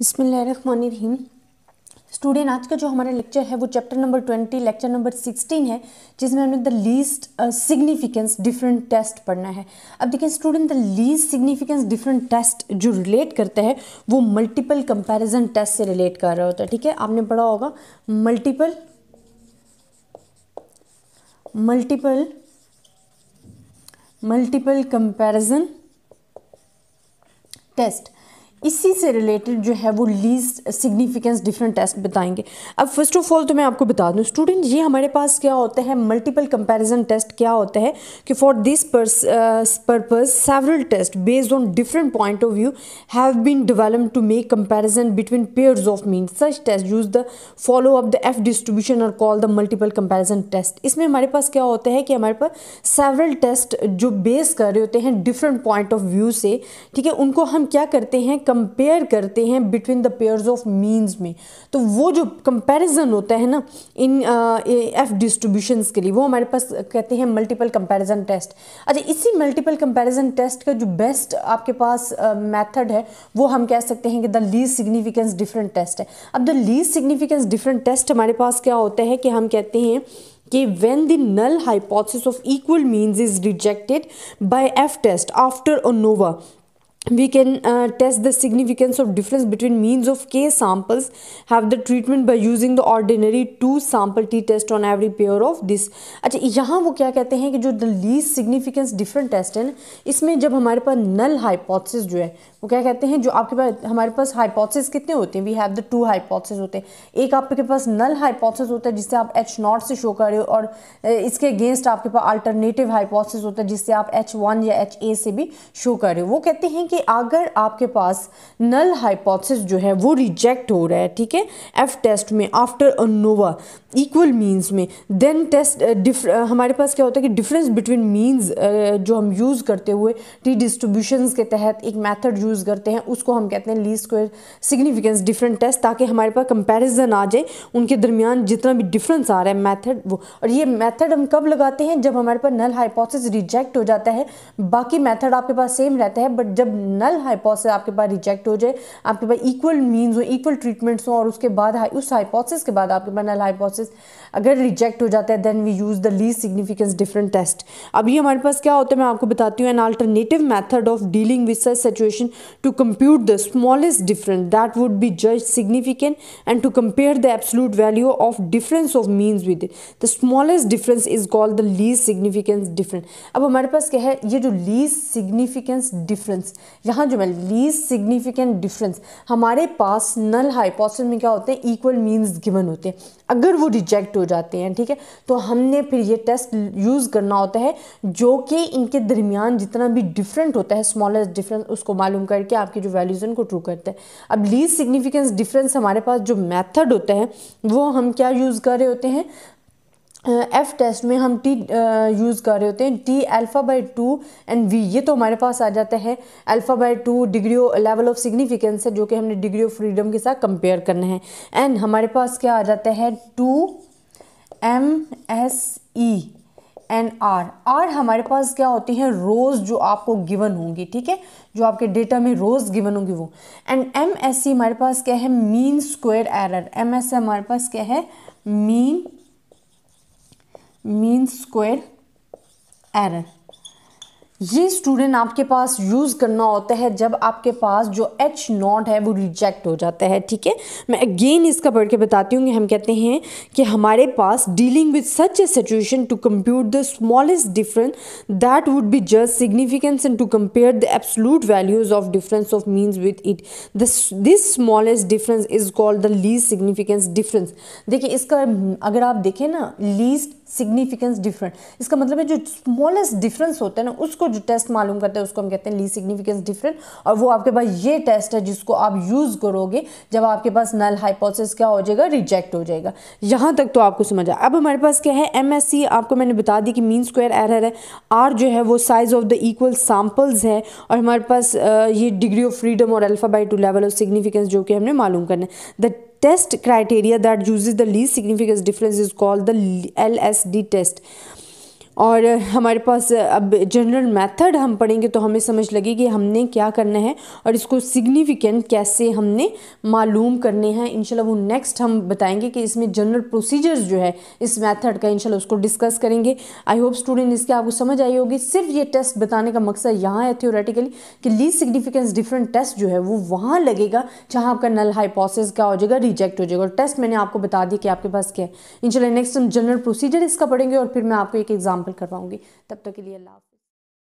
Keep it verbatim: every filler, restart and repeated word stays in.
बिस्मिल्लाहिर्रहमानिर्रहीम। स्टूडेंट, आज का जो हमारा लेक्चर है वो chapter number twenty lecture number sixteen है, जिसमें हमने the least significance different test पढ़ना है। अब देखिए student, the least significance different test जो रिलेट करते हैं वो मल्टीपल कंपैरिजन टेस्ट से रिलेट कर रहा होता है। ठीक है, आपने पढ़ा होगा multiple multiple multiple comparison test, इसी से रिलेटेड जो है वो लीस्ट सिग्निफिकेंस डिफरेंट टेस्ट बताएंगे। अब फर्स्ट ऑफ ऑल तो मैं आपको बता दूं स्टूडेंट, ये हमारे पास क्या होता है मल्टीपल कंपैरिजन टेस्ट। क्या होता है कि for this purpose several test based on different point of view have been developed to make comparison between pairs of mean. Such test use the follow up the F distribution और call the multiple comparison test. इसमें हमारे पास क्या होता है कि हमारे पास सेवरल टेस्ट जो बेस कर रहे होते हैं डिफरेंट पॉइंट ऑफ व्यू से, ठीक है, उनको हम क्या करते हैं कंपेयर करते हैं between the pairs of means में। तो वो जो कंपैरिजन होता है ना इन एफ डिस्ट्रीब्यूशंस के लिए, वो हमारे पास कहते हैं मल्टीपल कंपैरिजन टेस्ट। अच्छा, इसी मल्टीपल कंपैरिजन टेस्ट का जो बेस्ट आपके पास मेथड uh, है वो हम कह सकते हैं कि the least significance different test है। अब the least significance different test हमारे पास क्या होता है कि हम कहते हैं कि when the null hypothesis of equal means is rejected by F test after ANOVA, we can uh, test the significance of difference between means of K samples have the treatment by using the ordinary two sample t test on every pair of this। अच्छा, यहाँ वो क्या कहते हैं कि जो the least significance different test है ना, इसमें जब हमारे पास null hypothesis जो है वो क्या कहते हैं, जो आपके पास हमारे पास hypothesis कितने होते हैं, we have the two hypothesis होते हैं। एक आपके पास null hypothesis होता है जिससे आप एच नॉट से शो कर रहे हो, और इसके अगेंस्ट आपके पास अल्टरनेटिव हाइपोथेसिस होता है जिससे आप एच वन या एच ए से भी शो कर रहे हो। वो कहते हैं कि अगर आपके पास नल हाइपोथेसिस जो है वो रिजेक्ट हो रहा है, ठीक है, एफ टेस्ट में आफ्टर ANOVA इक्वल मींस में, देन टेस्ट हमारे पास क्या होता है कि डिफरेंस बिटवीन मींस जो हम यूज़ करते हुए टी डिस्ट्रीब्यूशंस के तहत एक मेथड यूज़ करते हैं, उसको हम कहते हैं least square significance different test, ताकि हमारे पास कंपैरिजन आ जाए उनके दरमियान जितना भी डिफरेंस आ रहा है मेथड वो। और ये मेथड हम कब लगाते हैं, जब हमारे पास नल हाइपोथेसिस रिजेक्ट हो जाता है, बाकी मेथड आपके पास सेम रहता है, बट जब नल हाइपोथेसिस आपके पास रिजेक्ट हो जाए, आपके पास इक्वल मींस हो, इक्वल ट्रीटमेंट्स हो, और उसके बाद उस हाइपोथेसिस के बाद आपके पास नल हाइपोथेसिस अगर रिजेक्ट हो जाता है, then we use the least significance different test. अब ये हमारे पास क्या होता है, मैं आपको बताती हूँ, an alternative method of dealing with such situation to compute the smallest difference that would be judged significant and to compare the absolute value of difference of means with it. The smallest difference is called the least significance different. अब हमारे पास क्या है, ये जो least significance difference, यहाँ जो मैं लीस्ट सिग्निफिकेंट डिफरेंस, हमारे पास नल हाइपोथेसिस में क्या होते हैं इक्वल मींस गिवन होते हैं, अगर वो रिजेक्ट हो जाते हैं, ठीक है, तो हमने फिर ये टेस्ट यूज़ करना होता है जो कि इनके दरमियान जितना भी डिफरेंट होता है स्मॉलेस्ट डिफरेंस, उसको मालूम करके आपकी जो वैल्यूज़ उनको ट्रू करता है। अब लीस्ट सिग्निफिकेंस डिफरेंस हमारे पास जो मेथड होता है वो हम क्या यूज़ कर रहे होते हैं, एफ uh, टेस्ट में हम टी यूज़ uh, कर रहे होते हैं t alpha by two and v, ये तो हमारे पास आ जाता है alpha by two degree level of significance है जो कि हमने डिग्री ऑफ फ्रीडम के साथ कंपेयर करना है, एंड हमारे पास क्या आ जाता है two M S E and R. R हमारे पास क्या होती हैं रोज़ जो आपको गिवन होंगी, ठीक है, जो आपके डेटा में रोज़ गिवन होंगी वो, एंड एम एस ई हमारे पास क्या है mean square error. M S हमारे पास क्या है मीन मीन स्क्वायर एरर। ये स्टूडेंट आपके पास यूज़ करना होता है जब आपके पास जो एच नॉट है वो रिजेक्ट हो जाता है, ठीक है। मैं अगेन इसका पढ़ के बताती हूँ कि हम कहते हैं कि हमारे पास dealing with such a situation to compute the smallest difference that would be just significance and to compare the absolute values of difference of means with it. This smallest difference is called the least significance difference. देखिए इसका अगर आप देखें ना, least significance different, इसका मतलब है जो स्मॉलेस्ट डिफरेंस होता है ना, उसको जो टेस्ट मालूम करते हैं उसको हम कहते हैं लीस्ट सिग्निफिकेंस डिफरेंट। और वो आपके पास ये टेस्ट है जिसको आप यूज़ करोगे जब आपके पास नल हाइपोथेसिस क्या हो जाएगा, रिजेक्ट हो जाएगा। यहाँ तक तो आपको समझ आया। अब हमारे पास क्या है एम एस सी, आपको मैंने बता दी कि मीन स्क्वायर एरर है। आर जो है वो size of the equal samples है, और हमारे पास ये डिग्री ऑफ फ्रीडम और alpha by two level of significance जो कि हमने मालूम करना है। The test criteria that uses the least significance difference is called the L S D test। और हमारे पास अब जनरल मेथड हम पढ़ेंगे तो हमें समझ लगेगी हमने क्या करना है और इसको सिग्निफिकेंट कैसे हमने मालूम करने हैं। इंशाल्लाह वो नेक्स्ट हम बताएंगे कि इसमें जनरल प्रोसीजर्स जो है इस मेथड का इंशाल्लाह उसको डिस्कस करेंगे। आई होप स्टूडेंट इसके आपको समझ आई होगी। सिर्फ ये टेस्ट बताने का मकसद यहाँ है थ्योरेटिकली कि लीस्ट सिग्निफिकेंस डिफरेंट टेस्ट जो है वो वहाँ लगेगा जहाँ आपका नल हाइपोथेसिस क्या हो जाएगा, रिजेक्ट हो जाएगा। और टेस्ट मैंने आपको बता दिया कि आपके पास क्या है। इंशाल्लाह नेक्स्ट हम जनरल प्रोसीजर इसका पढ़ेंगे और फिर मैं आपको एक एग्जाम्पल करवाऊंगी। तब तक के लिए अल्लाह हाफ़िज़।